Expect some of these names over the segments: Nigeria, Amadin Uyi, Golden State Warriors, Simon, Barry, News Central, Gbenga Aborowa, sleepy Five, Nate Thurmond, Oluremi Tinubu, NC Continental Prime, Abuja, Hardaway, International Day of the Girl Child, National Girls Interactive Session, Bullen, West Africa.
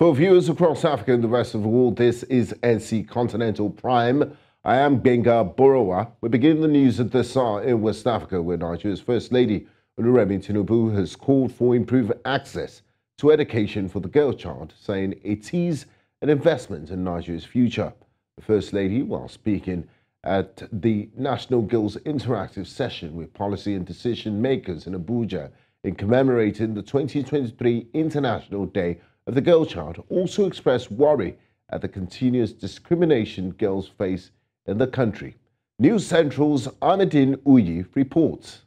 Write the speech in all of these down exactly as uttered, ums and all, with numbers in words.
For viewers across Africa and the rest of the world, this is N C Continental Prime. I am Gbenga Aborowa. We begin the news at this hour in West Africa, where Nigeria's First Lady, Oluremi Tinubu, has called for improved access to education for the girl child, saying it is an investment in Nigeria's future. The First Lady, while speaking at the National Girls Interactive Session with policy and decision makers in Abuja in commemorating the twenty twenty-three International Day of the Girl Child, also expressed worry at the continuous discrimination girls face in the country. News Central's Amadin Uyi reports.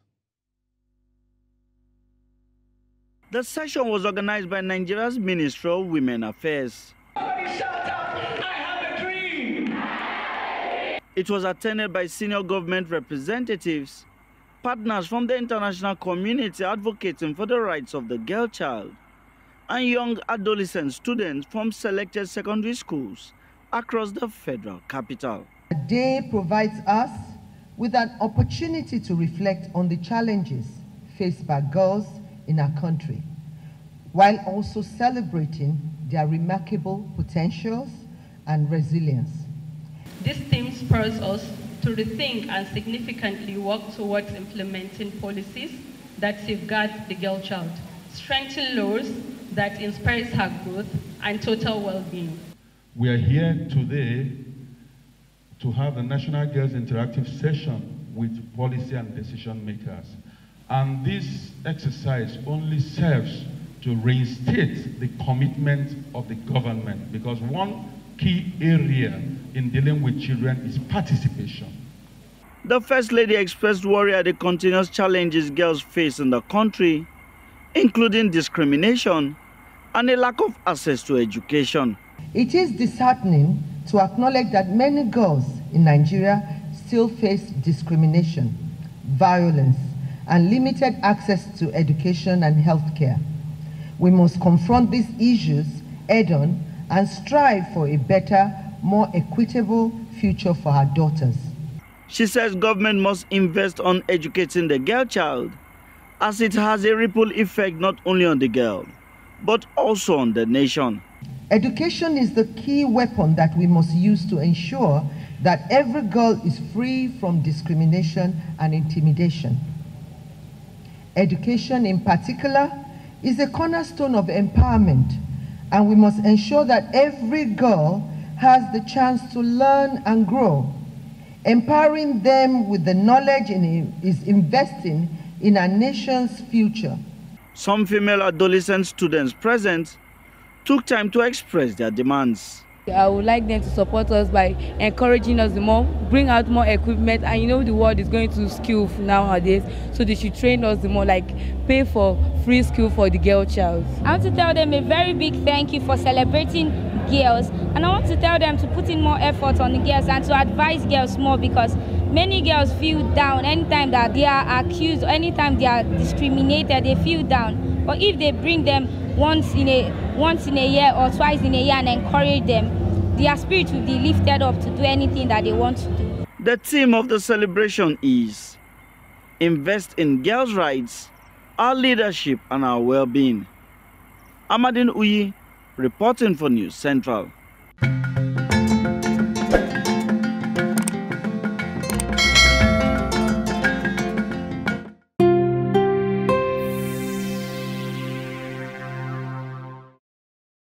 The session was organized by Nigeria's Ministry of Women Affairs. Everybody shout out, I have a dream! It was attended by senior government representatives, partners from the international community advocating for the rights of the girl child, and young adolescent students from selected secondary schools across the federal capital. The day provides us with an opportunity to reflect on the challenges faced by girls in our country, while also celebrating their remarkable potentials and resilience. This theme spurs us to rethink and significantly work towards implementing policies that safeguard the girl child, strengthen laws that inspires her growth and total well-being. We are here today to have a National Girls Interactive Session with policy and decision makers. And this exercise only serves to reinstate the commitment of the government, because one key area in dealing with children is participation. The First Lady expressed worry at the continuous challenges girls face in the country, including discrimination and a lack of access to education. It is disheartening to acknowledge that many girls in Nigeria still face discrimination, violence, and limited access to education and healthcare. We must confront these issues head-on and strive for a better, more equitable future for our daughters. She says government must invest on educating the girl child, as it has a ripple effect not only on the girl, but also on the nation. Education is the key weapon that we must use to ensure that every girl is free from discrimination and intimidation. Education, in particular, is a cornerstone of empowerment, and we must ensure that every girl has the chance to learn and grow. Empowering them with the knowledge in is investing in our nation's future. Some female adolescent students present took time to express their demands. I would like them to support us by encouraging us more, bring out more equipment, and you know the world is going to school nowadays, so they should train us more, like pay for free school for the girl child. I want to tell them a very big thank you for celebrating girls, and I want to tell them to put in more effort on the girls and to advise girls more, because many girls feel down anytime that they are accused, or anytime they are discriminated, they feel down. But if they bring them once in a once in a year or twice in a year and encourage them, their spirit will be lifted up to do anything that they want to do. The theme of the celebration is invest in girls' rights, our leadership and our well-being. Amadin Uyi, reporting for News Central.